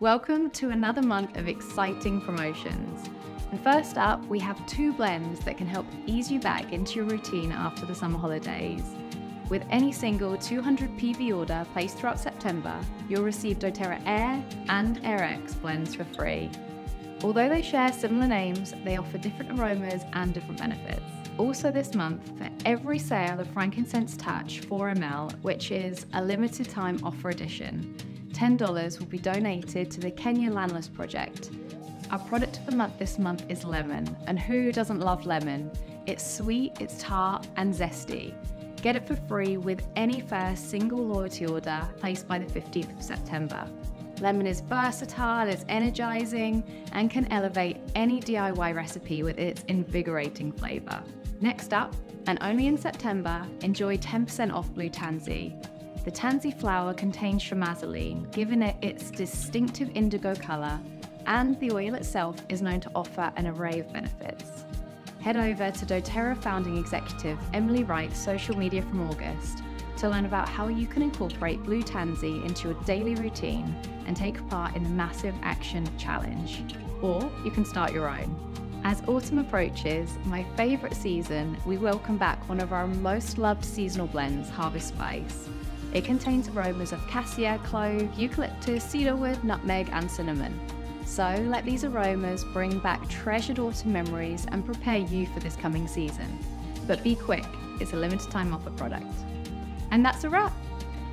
Welcome to another month of exciting promotions. And first up, we have two blends that can help ease you back into your routine after the summer holidays. With any single 200 PV order placed throughout September, you'll receive doTERRA Air and AIRX blends for free. Although they share similar names, they offer different aromas and different benefits. Also this month, for every sale of Frankincense Touch 4ml, which is a limited time offer edition, $10 will be donated to the Kenya Landless Project. Our product of the month this month is lemon, and who doesn't love lemon? It's sweet, it's tart and zesty. Get it for free with any first single loyalty order placed by the 15th of September. Lemon is versatile, it's energizing, and can elevate any DIY recipe with its invigorating flavor. Next up, and only in September, enjoy 10% off Blue Tansy. The tansy flower contains chamazulene, giving it its distinctive indigo color, and the oil itself is known to offer an array of benefits. Head over to doTERRA founding executive Emily Wright's social media from August to learn about how you can incorporate Blue Tansy into your daily routine and take part in the Massive Action Challenge. Or you can start your own. As autumn approaches, my favorite season, we welcome back one of our most loved seasonal blends, Harvest Spice. It contains aromas of cassia, clove, eucalyptus, cedarwood, nutmeg, and cinnamon. So let these aromas bring back treasured autumn memories and prepare you for this coming season. But be quick, it's a limited time offer product. And that's a wrap.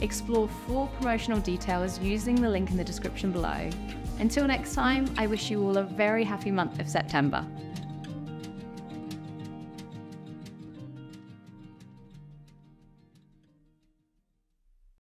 Explore full promotional details using the link in the description below. Until next time, I wish you all a very happy month of September.